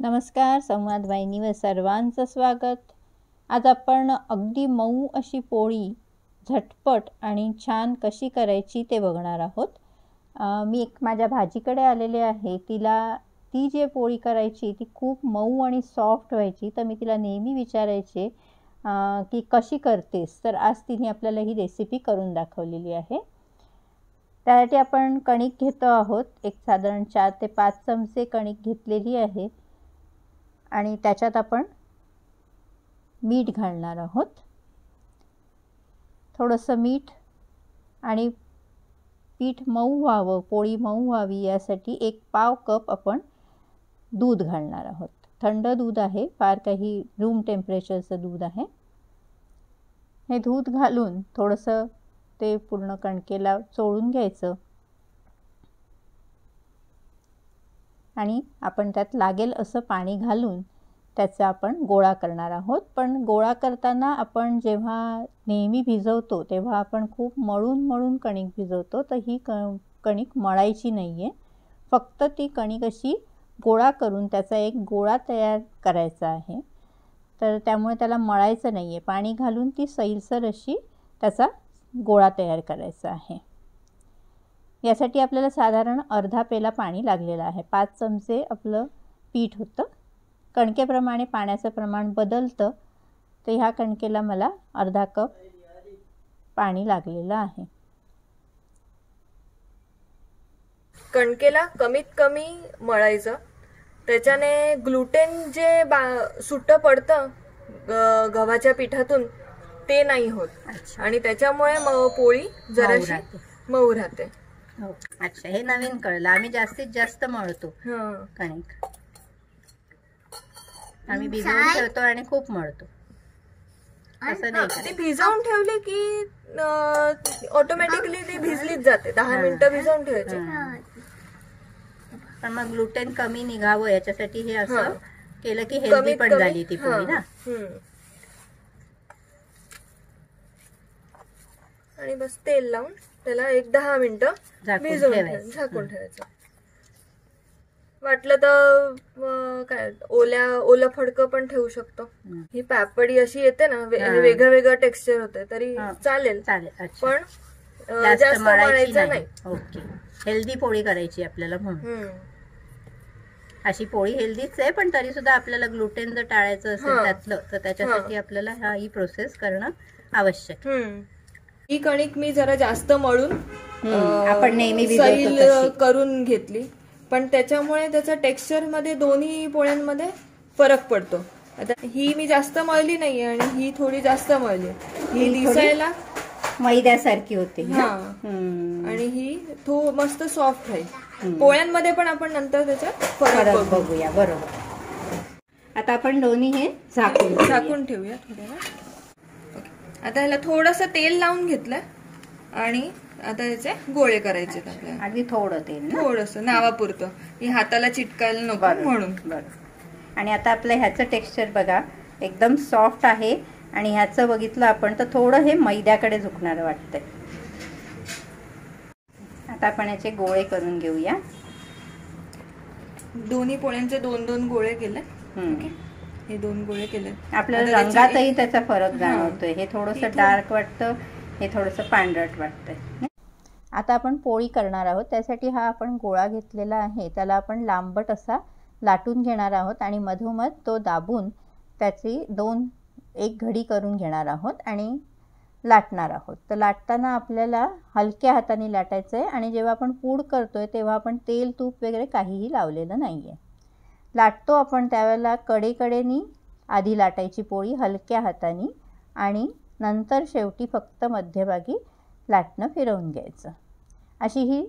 नमस्कार, संवाद वाहिनीवर सर्वांचं स्वागत। आज आपण अगदी मऊ अशी पोळी झटपट आणि छान कशी करायची ते बघणार आहोत। मी एक माझ्या भाजीकडे आलेले आहे, तिला ती जे पोळी करायची ती खूप मऊ आणि सॉफ्ट व्हायची, तर मी तिला नेहमी विचारायचे की कशी करतेस, तर आज तिने आपल्याला ही रेसिपी करून दाखवलेली आहे। त्यासाठी आपण कणिक घेतो आहोत, एक साधारण 4 ते 5 चमचे कणिक घेतलेली आहे आणि त्याच्यात आपण मीठ घालणार आहोत, थोडंसं मीठ। आणि पीठ मऊ व्हावं, पोळी मऊ व्हावी यासाठी 1/2 कप आपण दूध घालणार आहोत। थंड दूध आहे, फार काही रूम टेम्परेचरचं दूध आहे। हे दूध घालून थोडंसं ते पूर्ण कणकेला चोळून घ्यायचं आणि आपण त्यात लागेल असं पाणी घालून त्याचा आपण गोळा करणार आहोत। पण गोळा करताना आपण जेव्हा नेहमी भिजवतो तेव्हा आपण खूप मळून मळून कणिक भिजवतो, तर ही कणिक मळायची नाही आहे, फक्त ती कणिक अशी गोळा करून त्याचा एक गोळा तयार करायचा आहे। तर त्यामुळे त्याला मळायचं नाही आहे, पाणी घालून ती सैलसर अशी त्याचा गोळा तयार करायचा आहे। यासाठी आपल्याला साधारण अर्धा पेला पाणी लागलेलं आहे, 5 चमचे आपलं पीठ होतं। कणकेप्रमाणे पाण्याचं प्रमाण बदलतं, तर ह्या कणकेला मला अर्धा कप पाणी लागलेलं आहे। कणकेला कमीत कमी मळायचं, त्याच्याने ग्लुटेन जे सुट्ट पडतं गव्हाच्या पिठातून ते नाही होत आणि त्याच्यामुळे पोळी जराशी मऊ राहते। अच्छा, हे नवीन कळलं। आम्ही जास्तीत जास्त मळतो कणिक, आम्ही भिजवून ठेवतो आणि खूप मळतो, असं नाही ते भिजवून ठेवले की ऑटोमॅटिकली ती भिजलीच जाते। 10 मिनिटं भिजवून ठेवायचे, पण मग ग्लुटेन कमी निघावं याच्यासाठी हे असं केलं की हेल्दी पण झाली ती पोळी ना। आणि बस तेल लावून त्याला एक 10 मिनिटं भिजवून झाकून ठेवायचं। वाटलं तर काय ओला फडकं पण ठेवू शकतो। ही पापडी अशी येते ना, वेगळं वेगळं टेक्स्चर होते तरी चालेल, पण जास्त मळायचं नाही। ओके, हेल्दी पोळी करायची आपल्याला म्हणून अशी पोळी हेल्दीच आहे, पण तरी सुद्धा आपल्याला ग्लुटेन जर टाळायचं असेल त्यातलं, तर त्याच्यासाठी आपल्याला हा ही प्रोसेस करणं आवश्यक आहे। ही कणिक मी जरा जास्त मळून आपण नेहमी सैल करून घेतली, पण त्याच्यामुळे त्याचा टेक्स्चर मध्ये दोन्ही पोळ्यांमध्ये फरक पडतो। आता ही मी जास्त मळली नाही आणि ही थोडी जास्त मळली, ही दिसायला मैद्यासारखी होते आणि ही मस्त सॉफ्ट आहे। पोळ्यांमध्ये पण आपण नंतर त्याचा फरक बघूया, बरोबर। आता आपण दोन्ही हे झाकून ठेवूया थोड्या। आता याला थोडंसं तेल लावून घेतलं आणि आता याचे गोळे करायचे आपल्याला, अगदी थोडं तेल, थोडंसं नावापुरतं, हे हाताला चिटकायला नको म्हणून। आणि आता आपलं ह्याचं टेक्स्चर बघा, एकदम सॉफ्ट आहे आणि ह्याचं बघितलं आपण तर थोडं हे मैद्याकडे झुकणारं वाटतंय। आता आपण याचे गोळे करून घेऊया। दोन्ही पोळ्यांचे 2-2 गोळे केले, हे 2 गोळे केले। आपल्याला रंगातही त्याचा फरक जाणवतोय, हे थोडंसं डार्क वाटतं, हे थोडंसं पांढरट वाटतंय। आता आपण पोळी करणार आहोत, त्यासाठी हा आपण गोळा घेतलेला आहे, त्याला आपण लांबट असा लाटून घेणार आहोत आणि मधोमध तो दाबून त्याची 1 घडी करून घेणार आहोत आणि लाटणार आहोत। तर लाटताना आपल्याला हलक्या हाताने लाटायचं आहे आणि जेव्हा आपण पूड करतोय तेव्हा आपण तेल तूप वगैरे काहीही लावलेलं नाही आहे। लाटतो आपण त्यावेळेला कडेकडेनी आधी लाटायची पोळी हलक्या हाताने आणि नंतर शेवटी फक्त मध्यभागी लाटणं फिरवून घ्यायचं। अशी ही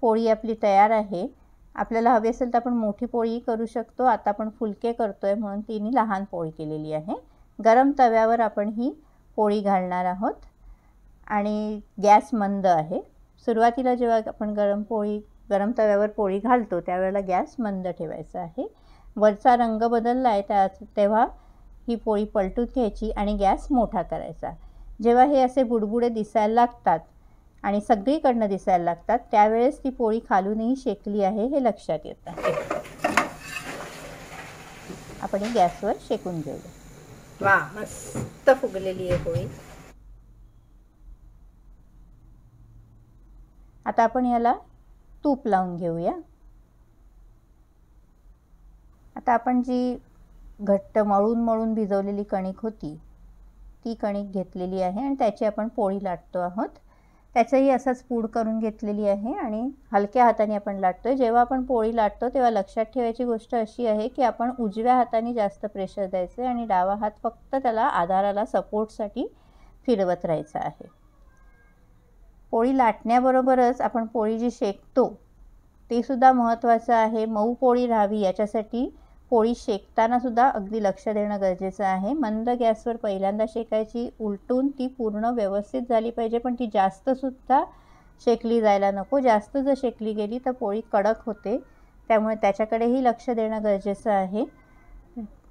पोळी आपली तयार आहे। आपल्याला हवी असेल तर आपण मोठी पोळी करू शकतो, आता आपण फुलके करतोय म्हणून तिने लहान पोळी केलेली आहे। गरम तव्यावर आपण ही पोळी घालणार आहोत आणि गॅस मंद आहे। सुरुवातीला जेव्हा आपण गरम तव्यावर पोळी घालतो त्यावेळेला गॅस मंद ठेवायचा आहे। वरचा रंग बदलला आहे तेव्हा ही पोळी पलटून घ्यायची आणि गॅस मोठा करायचा। जेव्हा हे असे बुडबुडे दिसायला लागतात आणि सगळीकडनं दिसायला लागतात त्यावेळेस ती पोळी खालूनही शेकली आहे हे लक्षात येतं। आपण गॅसवर शेकून घेऊया। वा मस्त फुगलेली आहे पोळी। आता आपण याला तूप लावून घेऊया। आता आपण जी घट्ट मळून मळून भिजवलेली कणिक होती ती कणिक घेतलेली आहे आणि त्याची आपण पोळी लाटतो आहोत। त्याचंही असंच पूड करून घेतलेली आहे आणि हलक्या हाताने आपण लाटतोय। जेव्हा आपण पोळी लाटतो तेव्हा लक्षात ठेवायची गोष्ट अशी आहे की आपण उजव्या हाताने जास्त प्रेशर द्यायचं आणि डावा हात फक्त त्याला आधाराला सपोर्टसाठी फिरवत राहायचा आहे। पोळी लाटण्याबरोबरच आपण पोळी जी शेकतो ते सुद्धा महत्त्वाचं आहे। मऊ पोळी राहावी याच्यासाठी पोळी शेकतानासुद्धा अगदी लक्ष देणं गरजेचं आहे। मंद गॅसवर पहिल्यांदा शेकायची, उलटून ती पूर्ण व्यवस्थित झाली पाहिजे, पण ती जास्तसुद्धा शेकली जायला नको। जास्त जर शेकली गेली तर पोळी कडक होते, त्यामुळे त्याच्याकडेही लक्ष देणं गरजेचं आहे।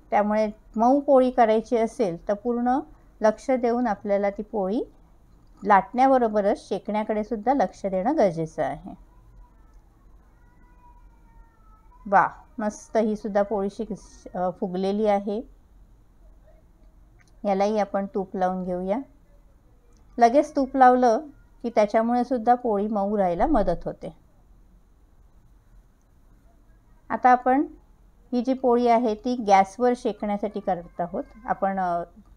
त्यामुळे मऊ पोळी करायची असेल तर पूर्ण लक्ष देऊन आपल्याला ती पोळी लाटण्याबरोबरच शेकण्याकडे सुद्धा लक्ष देणं गरजेचं आहे। वा मस्त ही सुद्धा पोळीशी फुगलेली आहे। यालाही आपण तूप लावून घेऊया। लगेच तूप लावलं की त्याच्यामुळे सुद्धा पोळी मऊ राहायला मदत होते। आता आपण ही जी पोळी आहे ती गॅसवर शेकण्यासाठी करत आहोत, आपण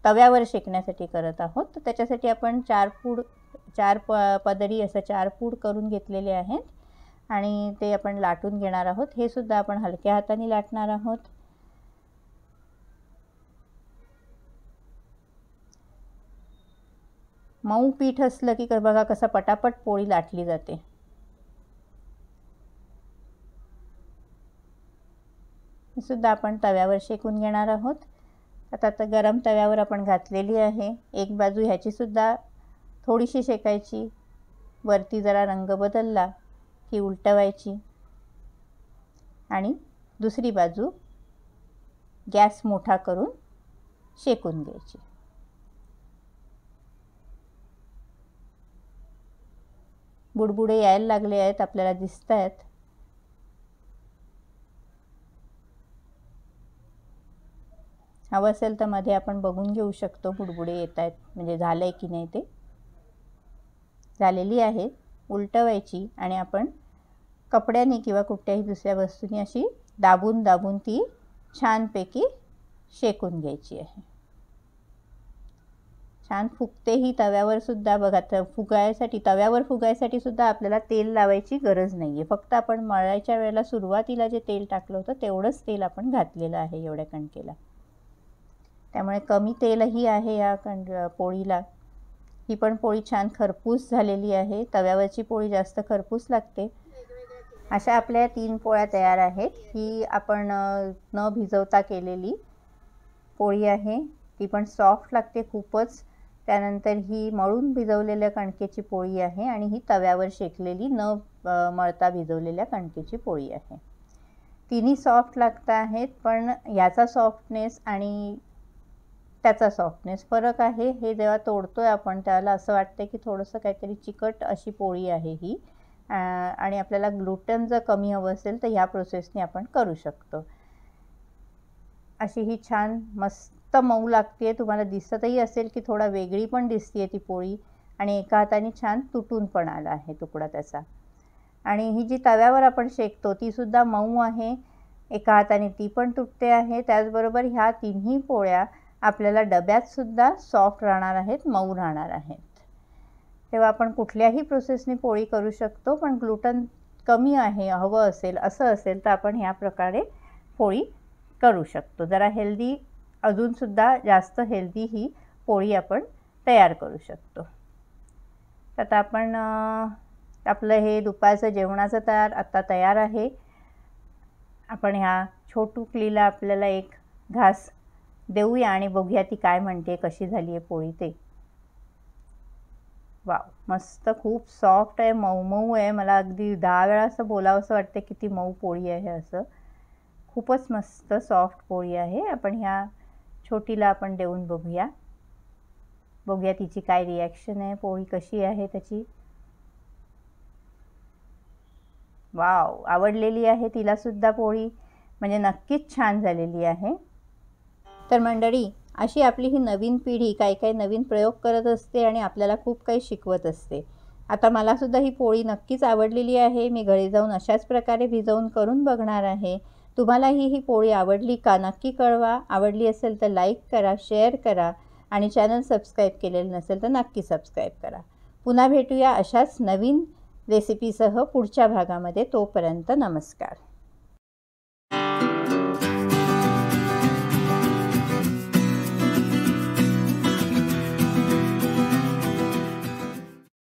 तव्यावर शेकण्यासाठी करत आहोत। तर त्याच्यासाठी आपण चार पदरी असं 4 पूड करून घेतलेले आहेत आणि ते आपण लाटून घेणार आहोत। हे सुद्धा आपण हलक्या हाताने लाटणार आहोत। मऊ पीठ असलं की बघा कसा पटापट पोळी लाटली जाते। हे सुद्धा आपण तव्यावर शेकून घेणार आहोत। आता तर गरम तव्यावर आपण घातलेली आहे। एक बाजू ह्याची सुद्धा थोडीशी शेकायची, वरती जरा रंग बदलला ती उलटवायची आणि दुसरी बाजू गॅस मोठा करून शेकून घ्यायची। बुडबुडे यायला लागले आहेत, आपल्याला दिसत आहेत। हवं असेल तर मध्ये आपण बघून घेऊ शकतो बुडबुडे येत आहेत म्हणजे झालंय की नाही ते। झालेली आहे, उलटवायची आणि आपण कपड्याने किंवा कुठल्याही दुसऱ्या वस्तूने अशी दाबून दाबून ती छानपैकी शेकून घ्यायची आहे। छान फुगते ही तव्यावर सुद्धा बघा। तव्यावर फुगायसाठी सुद्धा आपल्याला तेल लावायची गरज नाही आहे, फक्त आपण मळायच्या वेळेला सुरुवातीला जे तेल टाकलं होतं तेवढंच तेल आपण घातलेलं आहे एवढ्या कणकेला, त्यामुळे कमी तेलही आहे या पोळीला। ही पण पोळी छान खरपूस झालेली आहे। तव्यावरची पोळी जास्त खरपूस लागते। अशा आपल्या 3 पोळ्या तयार आहेत। ही आपण न भिजवता केलेली पोळी आहे, ती पण सॉफ्ट लागते खूपच। त्यानंतर ही मळून भिजवलेल्या कणकेची पोळी आहे आणि ही तव्यावर शेकलेली न मळता भिजवलेल्या कणकेची पोळी आहे। तिन्ही सॉफ्ट लागत आहेत, पण याचा सॉफ्टनेस आणि त्याचा सॉफ्टनेस फरक आहे। हे जेव्हा तोडतोय आपण त्याला असं वाटतं की थोडंसं काहीतरी चिकट अशी पोळी आहे ही, आणि आपल्याला ग्लुटन जर कमी हवं असेल तर ह्या प्रोसेसने आपण करू शकतो। अशी ही छान मस्त मऊ लागते आहे, तुम्हाला दिसतही असेल की थोडा वेगळी पण दिसते ती पोळी आणि एका हाताने छान तुटून पण आला आहे तुकडा त्याचा। आणि ही जी तव्यावर आपण शेकतो तीसुद्धा मऊ आहे, एका हाताने ती पण तुटते आहे। त्याचबरोबर ह्या 3 पोळ्या आपल्याला डब्यातसुद्धा सॉफ्ट राहणार आहेत, मऊ राहणार आहेत। तेव्हा आपण कुठल्याही प्रोसेसने पोळी करू शकतो, पण ग्लुटन कमी आहे हवं असेल असं असेल तर आपण ह्या प्रकारे पोळी करू शकतो। जरा हेल्दी, अजूनसुद्धा जास्त हेल्दी ही पोळी आपण तयार करू शकतो। तर आता आपण आपलं हे दुपारचं जेवणाचं तयार आहे। आपण ह्या छोटू क्लीला आपल्याला एक घास देऊया आणि बघूया ती काय म्हणते, कशी झाली आहे पोळी ते। वाव मस्त, खूप सॉफ्ट आहे, मऊ मऊ आहे। मला अगदी 10 वेळा असं बोलावं असं वाटतं की ती मऊ पोळी आहे असं। खूपच मस्त सॉफ्ट पोळी आहे। आपण ह्या छोटीला आपण देऊन बघूया तिची काय रिॲक्शन आहे, पोळी कशी आहे त्याची। वाव, आवडलेली आहे तिलासुद्धा पोळी, म्हणजे नक्कीच छान झालेली आहे। तर मंडळी अशी आपली ही नवीन पिढी काही काही नवीन प्रयोग करत असते आणि आपल्याला खूप काही शिकवत असते। आता मलासुद्धा ही पोळी नक्कीच आवडलेली आहे। मी घरी जाऊन अशाच प्रकारे भिजवून करून बघणार आहे। तुम्हाला ही पोळी आवडली का नक्की कळवा। आवडली असेल तर लाईक करा, शेअर करा आणि चॅनल सबस्क्राईब केलेलं नसेल तर नक्की सबस्क्राईब करा। पुन्हा भेटूया अशाच नवीन रेसिपीसह पुढच्या भागामध्ये। तोपर्यंत नमस्कार।